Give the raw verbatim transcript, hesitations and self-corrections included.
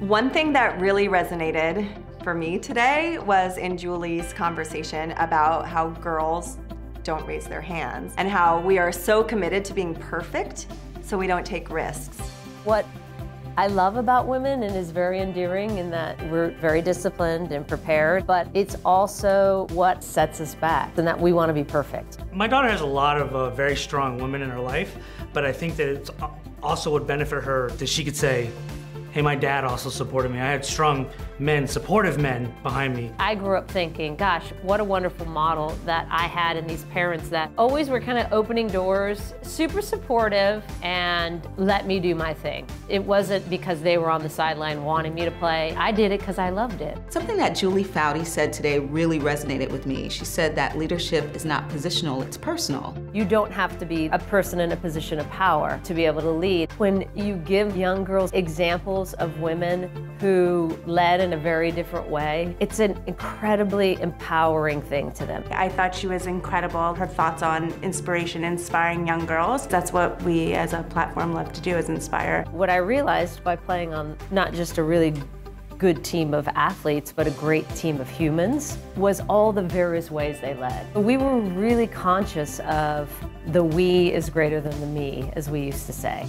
One thing that really resonated for me today was in Julie's conversation about how girls don't raise their hands and how we are so committed to being perfect so we don't take risks. What I love about women and is very endearing in that we're very disciplined and prepared, but it's also what sets us back and that we want to be perfect. My daughter has a lot of uh, very strong women in her life, but I think that it also would benefit her that she could say, hey, my dad also supported me. I had strong men, supportive men behind me. I grew up thinking, gosh, what a wonderful model that I had in these parents that always were kind of opening doors, super supportive, and let me do my thing. It wasn't because they were on the sideline wanting me to play. I did it because I loved it. Something that Julie Foudy said today really resonated with me. She said that leadership is not positional, it's personal. You don't have to be a person in a position of power to be able to lead. When you give young girls examples of women who led in a very different way, it's an incredibly empowering thing to them. I thought she was incredible. Her thoughts on inspiration, inspiring young girls. That's what we as a platform love to do, is inspire. What I realized by playing on not just a really good team of athletes, but a great team of humans, was all the various ways they led. We were really conscious of the we is greater than the me, as we used to say.